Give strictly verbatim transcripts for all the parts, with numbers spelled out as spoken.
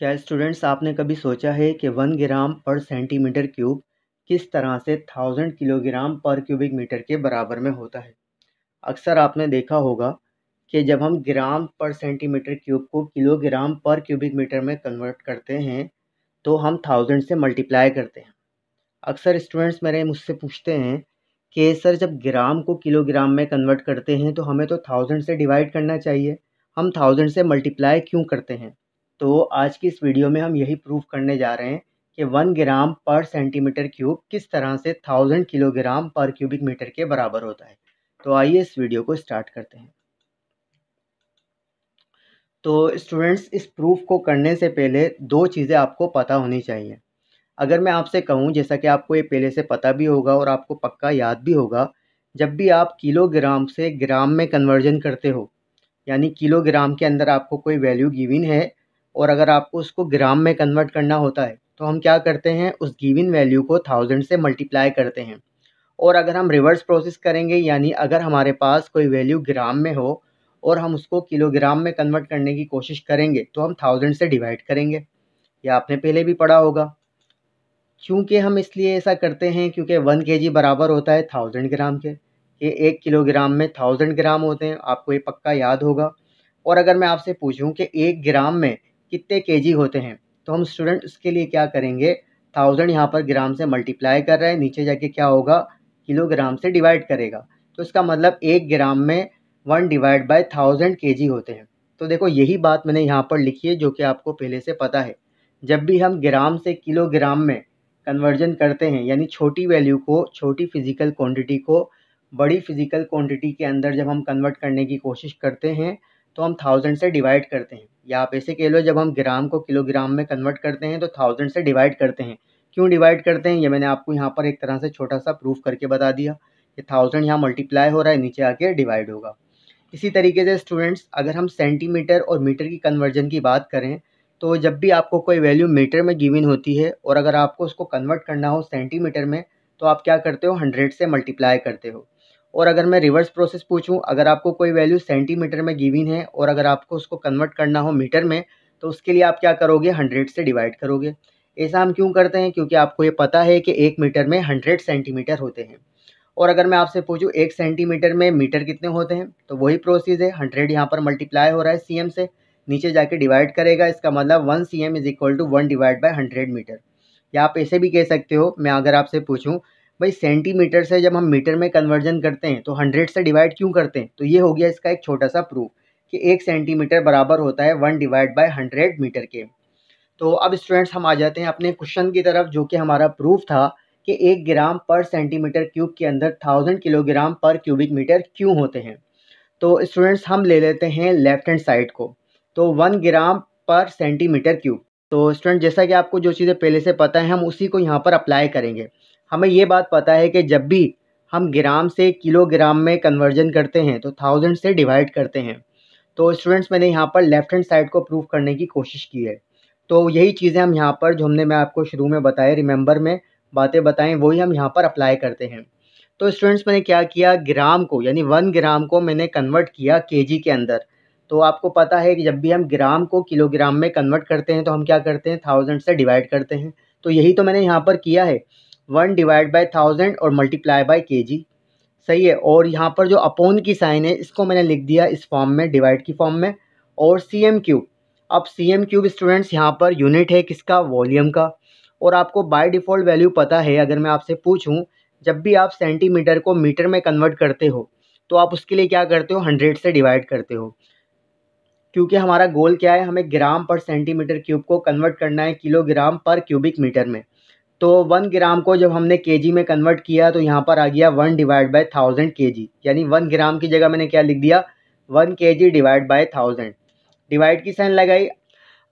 क्या स्टूडेंट्स आपने कभी सोचा है कि one gram per centimetre cube किस तरह से थाउजेंड किलोग्राम पर क्यूबिक मीटर के बराबर में होता है। अक्सर आपने देखा होगा कि जब हम ग्राम पर सेंटीमीटर क्यूब को किलोग्राम पर क्यूबिक मीटर में कन्वर्ट करते हैं तो हम थाउजेंड से मल्टीप्लाई करते हैं। अक्सर स्टूडेंट्स मेरे मुझसे पूछते हैं कि सर जब ग्राम को किलोग्राम में कन्वर्ट करते हैं तो हमें तो थाउजेंड से डिवाइड करना चाहिए, हम थाउजेंड से मल्टीप्लाई क्यों करते हैं। तो आज की इस वीडियो में हम यही प्रूफ करने जा रहे हैं कि one gram per centimetre cube किस तरह से थाउजेंड किलोग्राम पर क्यूबिक मीटर के बराबर होता है। तो आइए इस वीडियो को स्टार्ट करते हैं। तो स्टूडेंट्स इस प्रूफ को करने से पहले दो चीज़ें आपको पता होनी चाहिए। अगर मैं आपसे कहूँ, जैसा कि आपको ये पहले से पता भी होगा और आपको पक्का याद भी होगा, जब भी आप किलोग्राम से ग्राम में कन्वर्जन करते हो, यानी किलोग्राम के अंदर आपको कोई वैल्यू गिवन है और अगर आपको उसको ग्राम में कन्वर्ट करना होता है तो हम क्या करते हैं, उस गिवन वैल्यू को थाउजेंड से मल्टीप्लाई करते हैं। और अगर हम रिवर्स प्रोसेस करेंगे, यानी अगर हमारे पास कोई वैल्यू ग्राम में हो और हम उसको किलोग्राम में कन्वर्ट करने की कोशिश करेंगे तो हम थाउजेंड से डिवाइड करेंगे। यह आपने पहले भी पढ़ा होगा। क्योंकि हम इसलिए ऐसा करते हैं क्योंकि वन के जी बराबर होता है थाउजेंड ग्राम के। ये एक किलोग्राम में थाउजेंड ग्राम होते हैं, आपको ये पक्का याद होगा। और अगर मैं आपसे पूछूँ कि एक ग्राम में कितने केजी होते हैं तो हम स्टूडेंट उसके लिए क्या करेंगे, थाउजेंड यहाँ पर ग्राम से मल्टीप्लाई कर रहे हैं, नीचे जाके क्या होगा, किलोग्राम से डिवाइड करेगा। तो इसका मतलब एक ग्राम में one divide by thousand kg होते हैं। तो देखो यही बात मैंने यहाँ पर लिखी है जो कि आपको पहले से पता है। जब भी हम ग्राम से किलोग्राम में कन्वर्जन करते हैं, यानी छोटी वैल्यू को, छोटी फिजिकल क्वान्टिटी को बड़ी फिजिकल क्वान्टिटी के अंदर जब हम कन्वर्ट करने की कोशिश करते हैं तो हम थाउजेंड से डिवाइड करते हैं। या आप ऐसे कह लो, जब हम ग्राम को किलोग्राम में कन्वर्ट करते हैं तो थाउजेंड से डिवाइड करते हैं। क्यों डिवाइड करते हैं, ये मैंने आपको यहाँ पर एक तरह से छोटा सा प्रूफ करके बता दिया कि थाउजेंड यहाँ मल्टीप्लाई हो रहा है, नीचे आके डिवाइड होगा। इसी तरीके से स्टूडेंट्स अगर हम सेंटीमीटर और मीटर की कन्वर्जन की बात करें तो जब भी आपको कोई वैल्यू मीटर में गिवन होती है और अगर आपको उसको कन्वर्ट करना हो सेंटीमीटर में तो आप क्या करते हो, हंड्रेड से मल्टीप्लाई करते हो। और अगर मैं रिवर्स प्रोसेस पूछूं, अगर आपको कोई वैल्यू सेंटीमीटर में गिवन है और अगर आपको उसको कन्वर्ट करना हो मीटर में तो उसके लिए आप क्या करोगे, हंड्रेड से डिवाइड करोगे। ऐसा हम क्यों करते हैं, क्योंकि आपको ये पता है कि एक मीटर में हंड्रेड सेंटीमीटर होते हैं। और अगर मैं आपसे पूछूं एक सेंटीमीटर में मीटर कितने होते हैं तो वही प्रोसेस है, हंड्रेड यहाँ पर मल्टीप्लाई हो रहा है सी एम से, नीचे जाके डिवाइड करेगा। इसका मतलब one C M is equal to one divide by hundred metre. या आप ऐसे भी कह सकते हो, मैं अगर आपसे पूछूँ भाई सेंटीमीटर से जब हम मीटर में कन्वर्जन करते हैं तो हंड्रेड से डिवाइड क्यों करते हैं, तो ये हो गया इसका एक छोटा सा प्रूफ कि एक सेंटीमीटर बराबर होता है one divide by hundred metre के। तो अब स्टूडेंट्स हम आ जाते हैं अपने क्वेश्चन की तरफ, जो कि हमारा प्रूफ था कि एक ग्राम पर सेंटीमीटर क्यूब के अंदर थाउजेंड किलोग्राम पर क्यूबिक मीटर क्यों होते हैं। तो स्टूडेंट्स हम ले लेते हैं लेफ्ट हैंड साइड को, तो one gram per centimetre cube. तो स्टूडेंट जैसा कि आपको जो चीज़ें पहले से पता है हम उसी को यहाँ पर अप्लाई करेंगे। हमें ये बात पता है कि जब भी हम ग्राम से किलोग्राम में कन्वर्जन करते हैं तो थाउजेंड से डिवाइड करते हैं। तो स्टूडेंट्स मैंने यहाँ पर लेफ्ट हैंड साइड को प्रूफ करने की कोशिश की है। तो यही चीज़ें हम यहाँ पर, जो हमने मैं आपको शुरू में बताए, रिमेंबर में बातें बताएं, वही हम यहाँ पर अप्लाई करते हैं। तो स्टूडेंट्स मैंने क्या किया, ग्राम को यानी वन ग्राम को मैंने कन्वर्ट किया केजी के अंदर। तो आपको पता है कि जब भी हम ग्राम को किलोग्राम में कन्वर्ट करते हैं तो हम क्या करते हैं, थाउजेंड से डिवाइड करते हैं। तो यही तो मैंने यहाँ पर किया है, वन डिवाइड बाय थाउजेंड और मल्टीप्लाई बाय केजी, सही है। और यहाँ पर जो अपॉन की साइन है इसको मैंने लिख दिया इस फॉर्म में, डिवाइड की फॉर्म में। और सी एम क्यूब, अब सी एम क्यूब स्टूडेंट्स यहाँ पर यूनिट है किसका, वॉल्यूम का। और आपको बाय डिफ़ॉल्ट वैल्यू पता है, अगर मैं आपसे पूछूं जब भी आप सेंटीमीटर को मीटर में कन्वर्ट करते हो तो आप उसके लिए क्या करते हो, हंड्रेड से डिवाइड करते हो। क्योंकि हमारा गोल क्या है, हमें ग्राम पर सेंटीमीटर क्यूब को कन्वर्ट करना है किलोग्राम पर क्यूबिक मीटर में। तो वन ग्राम को जब हमने केजी में कन्वर्ट किया तो यहाँ पर आ गया one divide by thousand kg, यानी वन ग्राम की जगह मैंने क्या लिख दिया, one kg divide by thousand, divide की साइन लगाई।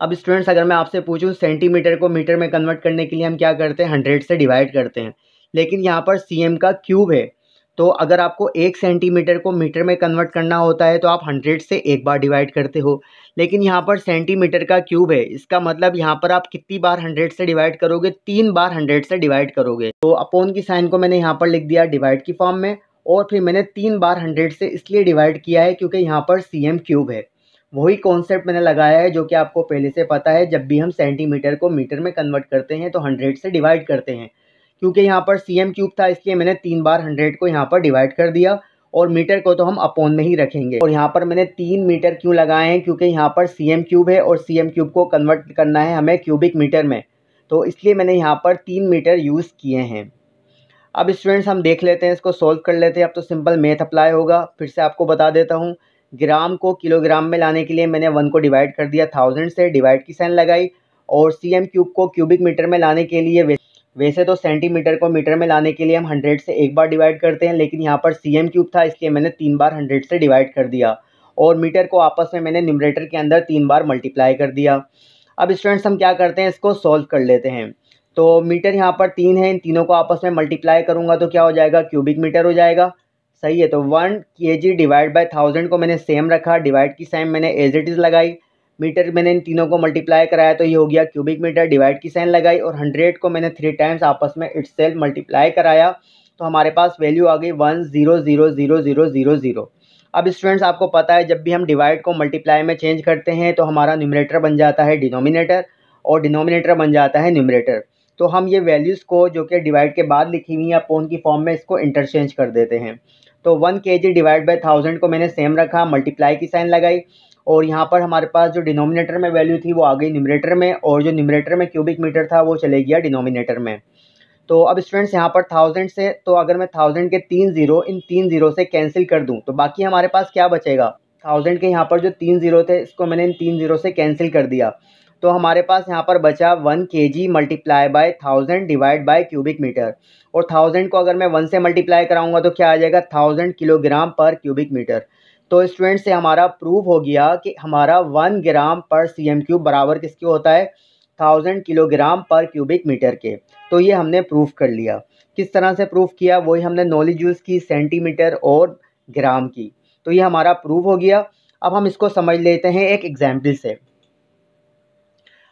अब स्टूडेंट्स अगर मैं आपसे पूछूं सेंटीमीटर को मीटर में कन्वर्ट करने के लिए हम क्या करते हैं, हंड्रेड से डिवाइड करते हैं। लेकिन यहाँ पर सी एम का क्यूब है, तो अगर आपको एक सेंटीमीटर को मीटर में कन्वर्ट करना होता है तो आप हंड्रेड से एक बार डिवाइड करते हो। लेकिन यहाँ पर सेंटीमीटर का क्यूब है, इसका मतलब यहाँ पर आप कितनी बार हंड्रेड से डिवाइड करोगे, तीन बार हंड्रेड से डिवाइड करोगे। तो अपॉन की साइन को मैंने यहाँ पर लिख दिया डिवाइड की फॉर्म में, और फिर मैंने तीन बार हंड्रेड से इसलिए डिवाइड किया है क्योंकि यहाँ पर सी एम क्यूब है। वही कॉन्सेप्ट मैंने लगाया है जो कि आपको पहले से पता है। जब भी हम सेंटीमीटर को मीटर में कन्वर्ट करते हैं तो हंड्रेड से डिवाइड करते हैं, क्योंकि यहाँ पर सी एम क्यूब था इसलिए मैंने तीन बार हंड्रेड को यहाँ पर डिवाइड कर दिया और मीटर को तो हम अपॉन में ही रखेंगे। और यहाँ पर मैंने तीन मीटर क्यों लगाए हैं, क्योंकि यहाँ पर सी एम क्यूब है और सी एम क्यूब को कन्वर्ट करना है हमें क्यूबिक मीटर में, तो इसलिए मैंने यहाँ पर तीन मीटर यूज़ किए हैं। अब स्टूडेंट्स हम देख लेते हैं, इसको सॉल्व कर लेते हैं। अब तो सिंपल मैथ अप्लाई होगा। फिर से आपको बता देता हूँ, ग्राम को किलोग्राम में लाने के लिए मैंने वन को डिवाइड कर दिया थाउजेंड से, डिवाइड की साइन लगाई, और सी एम क्यूब को क्यूबिक मीटर में लाने के लिए, वैसे तो सेंटीमीटर को मीटर में लाने के लिए हम हंड्रेड से एक बार डिवाइड करते हैं, लेकिन यहाँ पर सी एम क्यूब था इसलिए मैंने तीन बार हंड्रेड से डिवाइड कर दिया और मीटर को आपस में मैंने न्यूमरेटर के अंदर तीन बार मल्टीप्लाई कर दिया। अब स्टूडेंट्स हम क्या करते हैं, इसको सॉल्व कर लेते हैं। तो मीटर यहाँ पर तीन है, इन तीनों को आपस में मल्टीप्लाई करूँगा तो क्या हो जाएगा, क्यूबिक मीटर हो जाएगा, सही है। तो one K ji divide by thousand को मैंने सेम रखा, डिवाइड की साइन मैंने एज इट इज़ लगाई, मीटर मैंने इन तीनों को मल्टीप्लाई कराया तो ये हो गया क्यूबिक मीटर, डिवाइड की साइन लगाई, और हंड्रेड को मैंने थ्री टाइम्स आपस में इट्स सेल्फ मल्टीप्लाई कराया तो हमारे पास वैल्यू आ गई one zero zero zero zero zero zero. अब स्टूडेंट्स आपको पता है जब भी हम डिवाइड को मल्टीप्लाई में चेंज करते हैं तो हमारा न्यूमरेटर बन जाता है डिनोमिनेटर और डिनोमिनेटर बन जाता है न्यूमरेटर, तो हम ये वैल्यूज़ को जो कि डिवाइड के बाद लिखी हुई है अपॉन की फॉर्म में इसको इंटरचेंज कर देते हैं। तो one K ji divide by thousand को मैंने सेम रखा, मल्टीप्लाई की साइन लगाई, और यहाँ पर हमारे पास जो डिनोमिनेटर में वैल्यू थी वो आ गई न्यूमरेटर में, और जो न्यूमरेटर में क्यूबिक मीटर था वो चले गया डिनोमिनेटर में। तो अब स्टूडेंट्स यहाँ पर थाउजेंड से, तो अगर मैं थाउजेंड के तीन जीरो इन तीन जीरो से कैंसिल कर दूँ तो बाकी हमारे पास क्या बचेगा, थाउजेंड के यहाँ पर जो तीन जीरो थे इसको मैंने इन तीन जीरो से कैंसिल कर दिया, तो हमारे पास यहाँ पर बचा one K G multiply by thousand divide by cubic metre, और थाउजेंड को अगर मैं वन से मल्टीप्लाई कराऊंगा तो क्या आ जाएगा, थाउजेंड किलोग्राम पर क्यूबिक मीटर। तो स्टूडेंट से हमारा प्रूव हो गया कि हमारा one gram per C M cube बराबर किसके होता है, थाउजेंड किलोग्राम पर क्यूबिक मीटर के। तो ये हमने प्रूफ कर लिया। किस तरह से प्रूफ किया, वही हमने नॉलेज यूज़ की सेंटीमीटर और ग्राम की। तो ये हमारा प्रूफ हो गया। अब हम इसको समझ लेते हैं एक एग्जाम्पल से।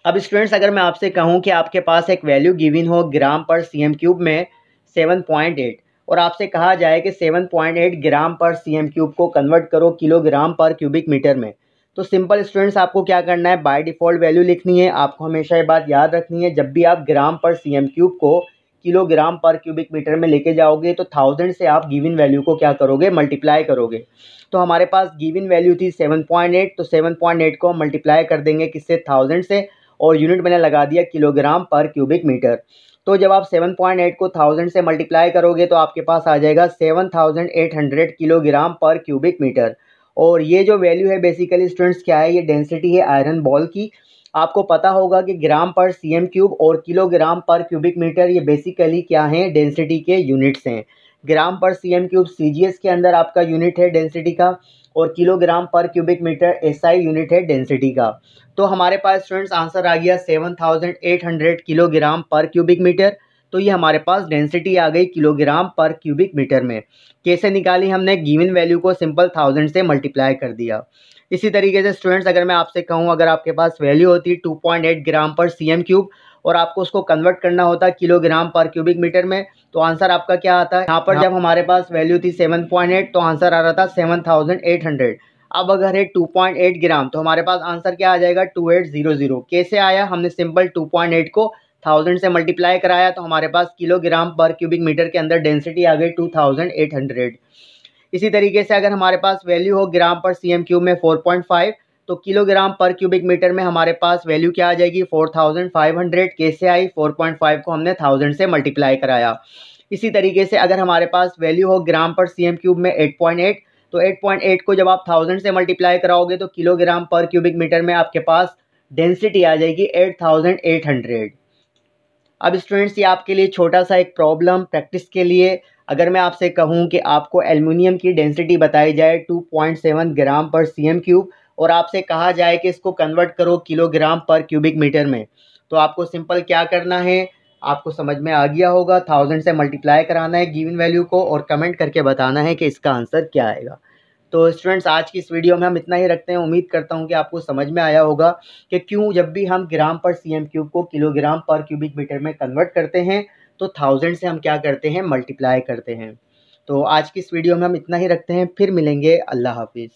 अब स्टूडेंट्स अगर मैं आपसे कहूं कि आपके पास एक वैल्यू गिवन हो gram per C M cube में सेवन पॉइंट एट, और आपसे कहा जाए कि seven point eight gram per C M cube को कन्वर्ट करो किलोग्राम पर क्यूबिक मीटर में, तो सिंपल स्टूडेंट्स आपको क्या करना है, बाय डिफ़ॉल्ट वैल्यू लिखनी है। आपको हमेशा ये बात याद रखनी है, जब भी आप gram per C M cube को किलोग्राम पर क्यूबिक मीटर में लेके जाओगे तो थाउजेंड से आप गिवन वैल्यू को क्या करोगे, मल्टीप्लाई करोगे। तो हमारे पास गिवन वैल्यू थी सेवन पॉइंट एट, तो सेवन पॉइंट एट को हम मल्टीप्लाई कर देंगे किससे, थाउजेंड से, और यूनिट मैंने लगा दिया किलोग्राम पर क्यूबिक मीटर। तो जब आप सेवन पॉइंट एट को थाउजेंड से मल्टीप्लाई करोगे तो आपके पास आ जाएगा seven thousand eight hundred kilogram पर क्यूबिक मीटर। और ये जो वैल्यू है बेसिकली स्टूडेंट्स क्या है, ये डेंसिटी है आयरन बॉल की। आपको पता होगा कि gram per C M cube और किलोग्राम पर क्यूबिक मीटर ये बेसिकली क्या हैं, डेंसिटी के यूनिट्स हैं। Gram per C M cube C G S के अंदर आपका यूनिट है डेंसिटी का, और किलोग्राम पर क्यूबिक मीटर एसआई यूनिट है डेंसिटी का। तो हमारे पास स्टूडेंट्स आंसर आ गया seven thousand eight hundred kilogram पर क्यूबिक मीटर। तो ये हमारे पास डेंसिटी आ गई किलोग्राम पर क्यूबिक मीटर में। कैसे निकाली, हमने गिवन वैल्यू को सिंपल थाउजेंड से मल्टीप्लाई कर दिया। इसी तरीके से स्टूडेंट्स अगर मैं आपसे कहूँ, अगर आपके पास वैल्यू होती two point eight gram per C M cube और आपको उसको कन्वर्ट करना होता किलोग्राम पर क्यूबिक मीटर में, तो आंसर आपका क्या आता है, यहाँ पर जब हमारे पास वैल्यू थी सेवन पॉइंट एट तो आंसर आ रहा था सेवन थाउजेंड एट हंड्रेड। अब अगर है टू पॉइंट एट ग्राम तो हमारे पास आंसर क्या आ जाएगा, टू एट ज़ीरो ज़ीरो। कैसे आया, हमने सिंपल टू पॉइंट एट को थाउजेंड से मल्टीप्लाई कराया तो हमारे पास किलोग्राम पर क्यूबिक मीटर के अंदर डेंसिटी आ गई टू थाउजेंड एट हंड्रेड। इसी तरीके से अगर हमारे पास वैल्यू हो gram per C M cube में फोर पॉइंट फाइव, तो किलोग्राम पर क्यूबिक मीटर में हमारे पास वैल्यू क्या आ जाएगी, फोर थाउजेंड फाइव हंड्रेड। कैसे आई, फोर पॉइंट फाइव को हमने थाउजेंड से मल्टीप्लाई कराया। इसी तरीके से अगर हमारे पास वैल्यू हो gram per C M cube में एट पॉइंट एट, तो एट पॉइंट एट को जब आप थाउजेंड से मल्टीप्लाई कराओगे तो किलोग्राम पर क्यूबिक मीटर में आपके पास डेंसिटी आ जाएगी एट थाउजेंड एट हंड्रेड। अब स्टूडेंट्स ये आपके लिए छोटा सा एक प्रॉब्लम प्रैक्टिस के लिए, अगर मैं आपसे कहूँ कि आपको एल्युमिनियम की डेंसिटी बताई जाए two point seven gram per C M cube, और आपसे कहा जाए कि इसको कन्वर्ट करो किलोग्राम पर क्यूबिक मीटर में, तो आपको सिंपल क्या करना है, आपको समझ में आ गया होगा, थाउजेंड से मल्टीप्लाई कराना है गिवन वैल्यू को और कमेंट करके बताना है कि इसका आंसर क्या आएगा। तो स्टूडेंट्स आज की इस वीडियो में हम इतना ही रखते हैं। उम्मीद करता हूं कि आपको समझ में आया होगा कि क्यों जब भी हम gram per C M cube को किलोग्राम पर क्यूबिक मीटर में कन्वर्ट करते हैं तो थाउजेंड से हम क्या करते हैं, मल्टीप्लाई करते हैं। तो आज की इस वीडियो में हम इतना ही रखते हैं, फिर मिलेंगे, अल्लाह हाफिज़।